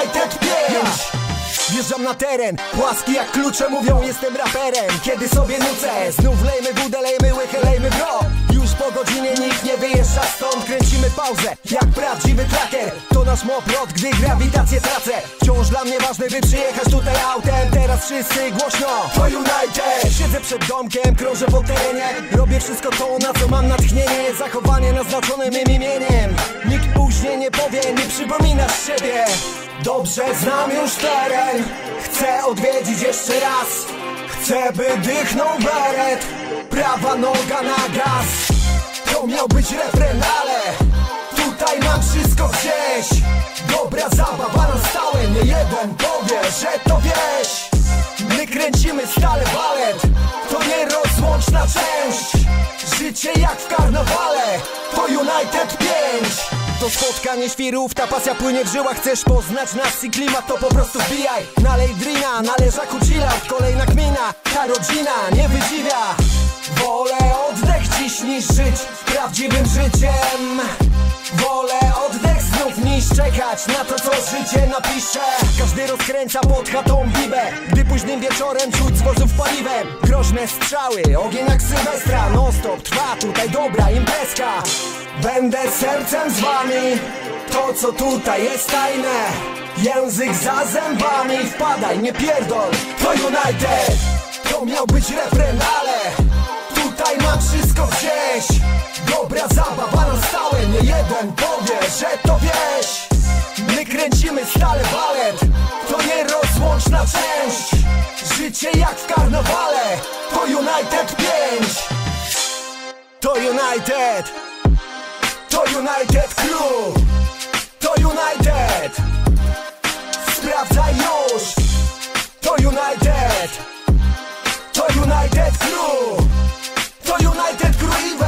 United 5. Wjeżdżam na teren, płaski jak klucze, mówią jestem raperem. Kiedy sobie nucę, znów lejmy budę, lejmy łychę, lejmy bro. Już po godzinie nikt nie wyjeżdża stąd. Kręcimy pauzę, jak prawdziwy tracker. To nasz moplot, gdy grawitację tracę. Wciąż dla mnie ważne, by przyjechać tutaj autem. Teraz wszyscy głośno to United. Siedzę przed domkiem, krążę po terenie. Robię wszystko to, na co mam natchnienie. Zachowanie naznaczone mym imieniem. Nikt później nie powie, nie przypominasz siebie. Dobrze znam już teren, chcę odwiedzić jeszcze raz. Chcę, by dychnął beret, prawa noga na gaz. To miał być refren, ale tutaj mam wszystko gdzieś. Dobra zabawa na stałe, nie jeden powie, że to wieś. My kręcimy stale balet, to nierozłączna część. Życie jak w karnawale, to United 5. To spotkanie świrów, ta pasja płynie w żyłach. Chcesz poznać nas i klimat, to po prostu wbijaj. Nalej drina, na leżaku chillout. Kolejna kmina, ta rodzina nie wydziwia. Wolę oddech dziś niż żyć prawdziwym życiem. Wolę oddech znów niż czekać na to, co życie napisze. Każdy rozkręca pod chatą bibę, gdy późnym wieczorem czuć z wozów paliwem. Groźne strzały, ogień jak Sylwestra. Non stop trwa tutaj dobra imprezka. Będę sercem z wami, to co tutaj jest tajne. Język za zębami, wpadaj, nie pierdol, to United. To miał być refren, ale tutaj mam wszystko gdzieś. Dobra zabawa na stałe, nie jeden powie, że to wieś. My kręcimy stale balet, to nierozłączna część. Życie jak w karnawale, to United 5. To United. To United Crew. To United. Sprawdzaj już. To United. To United Crew. To United Crew.